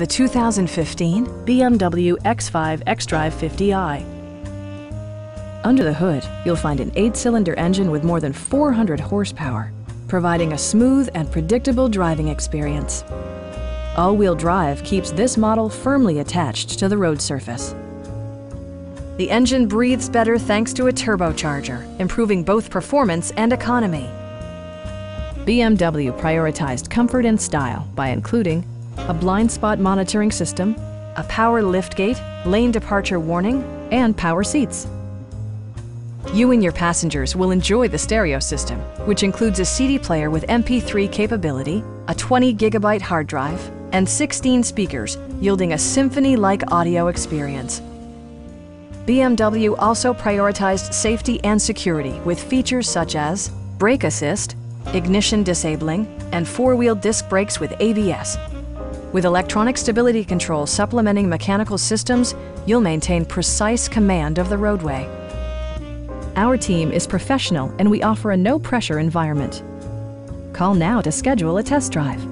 the 2015 BMW X5 xDrive50i. Under the hood, you'll find an 8-cylinder engine with more than 400 horsepower, providing a smooth and predictable driving experience. All-wheel drive keeps this model firmly attached to the road surface. The engine breathes better thanks to a turbocharger, improving both performance and economy. BMW prioritized comfort and style by including a blind spot monitoring system, a power liftgate, lane departure warning, and power seats. You and your passengers will enjoy the stereo system, which includes a CD player with MP3 capability, a 20-gigabyte hard drive, and 16 speakers, yielding a symphony-like audio experience. BMW also prioritized safety and security with features such as brake assist, ignition disabling, and four-wheel disc brakes with ABS. With electronic stability control supplementing mechanical systems, you'll maintain precise command of the roadway. Our team is professional and we offer a no-pressure environment. Call now to schedule a test drive.